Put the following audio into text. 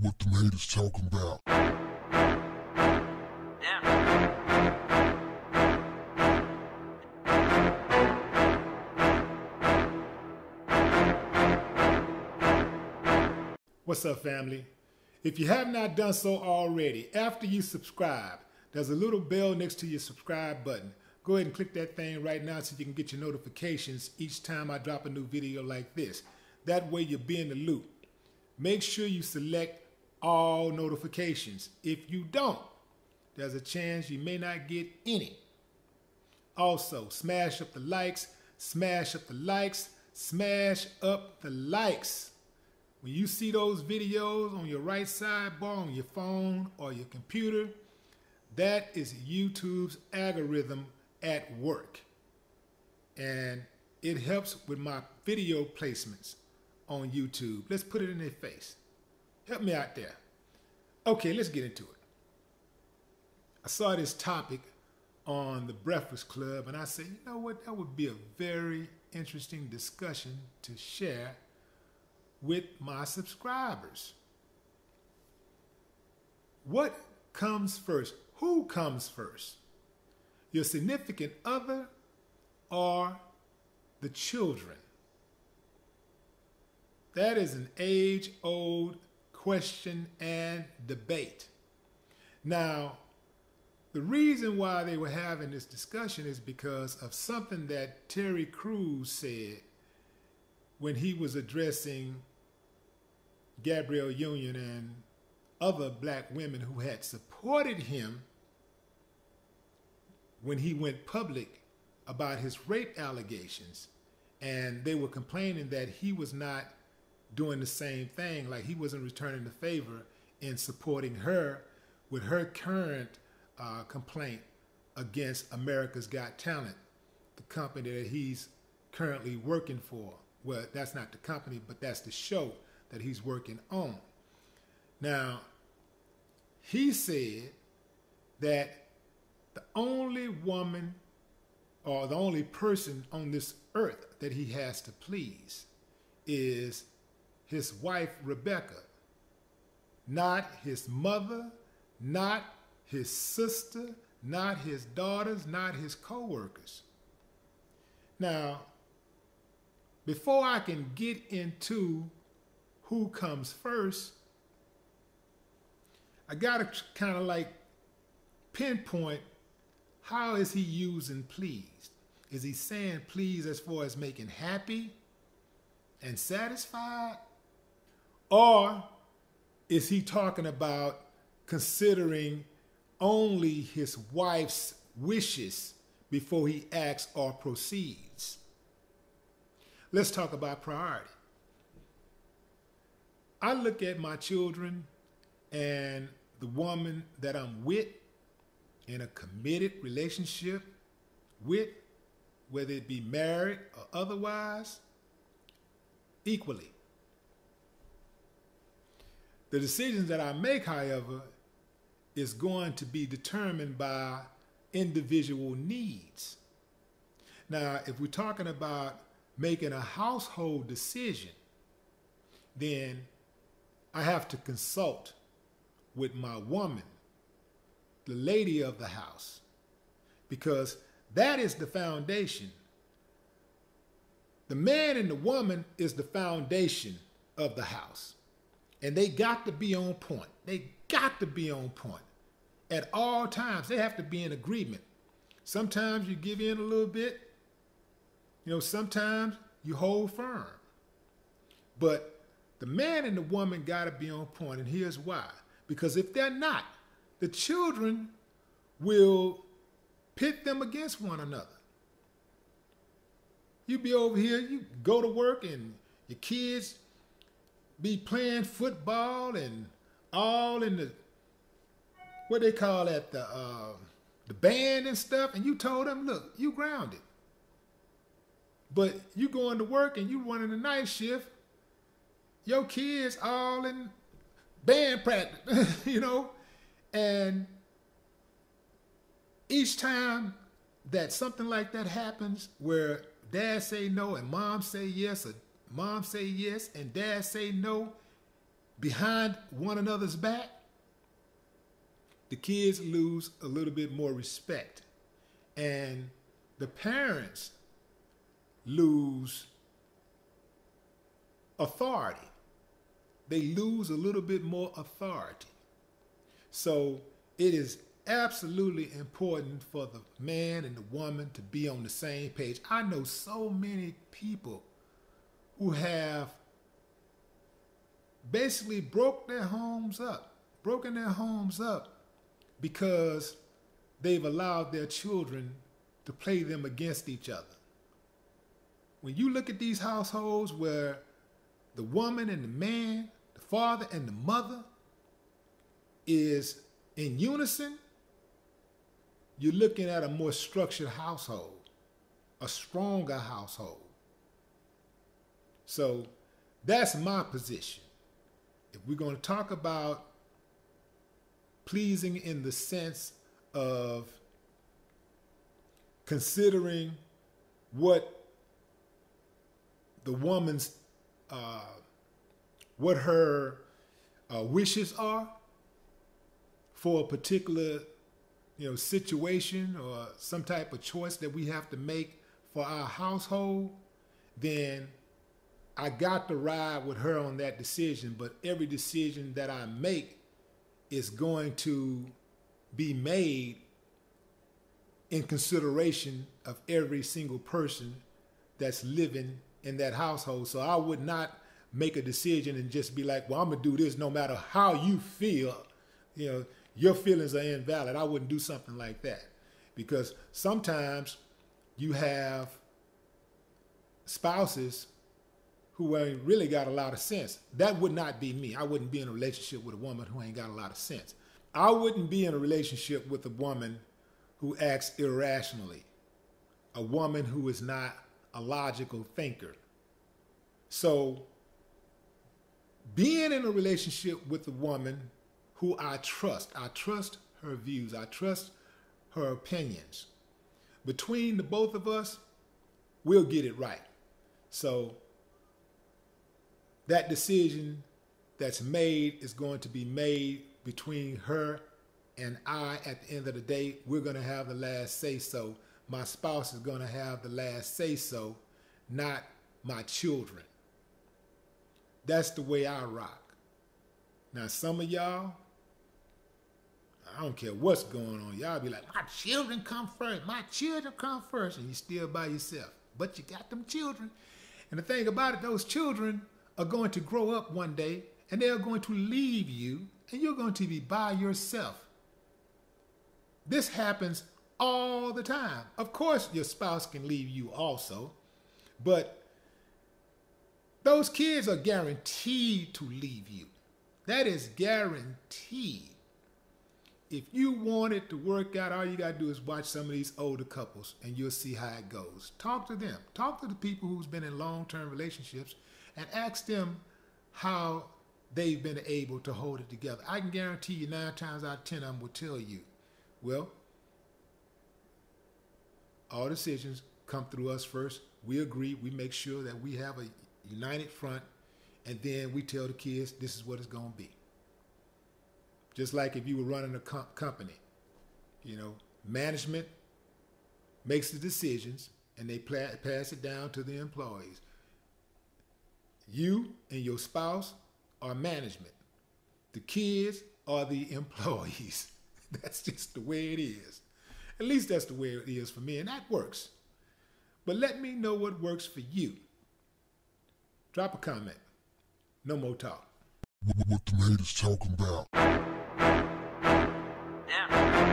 what the haters talking about. Yeah. What's up, family? If you have not done so already, after you subscribe, there's a little bell next to your subscribe button. Go ahead and click that thing right now so you can get your notifications each time I drop a new video like this. That way you'll be in the loop. Make sure you select all notifications. If you don't, there's a chance you may not get any. Also, smash up the likes, smash up the likes, smash up the likes. When you see those videos on your right sidebar on your phone or your computer, that is YouTube's algorithm at work. And it helps with my video placements on YouTube. Let's put it in their face. Help me out there. Okay, let's get into it. I saw this topic on the Breakfast Club and I said, you know what, that would be a very interesting discussion to share with my subscribers. What comes first? Who comes first? Your significant other or the children? That is an age-old question and debate. Now, the reason why they were having this discussion is because of something that Terry Crews said when he was addressing Gabrielle Union and other black women who had supported him when he went public about his rape allegations. And they were complaining that he was not doing the same thing, like he wasn't returning the favor in supporting her with her current complaint against America's Got Talent, the company that he's currently working for. Well, that's not the company, but that's the show that he's working on. Now, he said that the only woman or the only person on this earth that he has to please is his wife, Rebecca, not his mother, not his sister, not his daughters, not his co-workers. Now, before I can get into who comes first, I got to kind of like pinpoint, how is he using pleased? Is he saying pleased as far as making happy and satisfied? Or is he talking about considering only his wife's wishes before he acts or proceeds? Let's talk about priority. I look at my children and the woman that I'm with in a committed relationship with, whether it be married or otherwise, equally. The decisions that I make, however, is going to be determined by individual needs. Now, if we're talking about making a household decision, then I have to consult with my woman, the lady of the house, because that is the foundation. The man and the woman is the foundation of the house. And they got to be on point. They got to be on point at all times. They have to be in agreement. Sometimes you give in a little bit. You know, sometimes you hold firm. But the man and the woman got to be on point. And here's why. Because if they're not, the children will pit them against one another. You be over here, you go to work and your kids be playing football and all in the, what they call that, the band and stuff, and you told them, look, you grounded. But you going to work and you running a night shift, your kids all in band practice, you know, and each time that something like that happens where dad say no and mom say yes, or mom say yes and dad say no, behind one another's back, the kids lose a little bit more respect. And the parents lose authority. They lose a little bit more authority. So it is absolutely important for the man and the woman to be on the same page. I know so many people who have basically broken their homes up because they've allowed their children to play them against each other. When you look at these households where the woman and the man, the father and the mother is in unison, you're looking at a more structured household, a stronger household. So that's my position. If we're going to talk about pleasing in the sense of considering what the woman's, what her wishes are for a particular, situation or some type of choice that we have to make for our household, then I got to ride with her on that decision. But every decision that I make is going to be made in consideration of every single person that's living in that household. So I would not make a decision and just be like, well, I'm going to do this no matter how you feel. Your feelings are invalid. I wouldn't do something like that, because sometimes you have spouses who ain't really got a lot of sense. That would not be me. I wouldn't be in a relationship with a woman who ain't got a lot of sense. I wouldn't be in a relationship with a woman who acts irrationally, a woman who is not a logical thinker. So being in a relationship with a woman who I trust her views, I trust her opinions. Between the both of us, we'll get it right. So that decision that's made is going to be made between her and I. At the end of the day, we're going to have the last say-so. My spouse is going to have the last say-so, not my children. That's the way I rock. Now, some of y'all, I don't care what's going on. Y'all be like, my children come first. My children come first. And you're still by yourself. But you got them children. And the thing about it, those children are going to grow up one day, and they're going to leave you, and you're going to be by yourself. This happens all the time. Of course, your spouse can leave you also, but those kids are guaranteed to leave you. That is guaranteed. If you want it to work out, all you got to do is watch some of these older couples, and you'll see how it goes. Talk to them. Talk to the people who's been in long-term relationships and ask them how they've been able to hold it together. I can guarantee you 9 times out of 10 of them will tell you, well, all decisions come through us first. We agree. We make sure that we have a united front, and then we tell the kids this is what it's going to be. Just like if you were running a company, management makes the decisions, and they pass it down to the employees. You and your spouse are management. The kids are the employees. That's just the way it is. At least that's the way it is for me, and that works. But let me know what works for you. Drop a comment. No more talk. What the haters talking about? Yeah.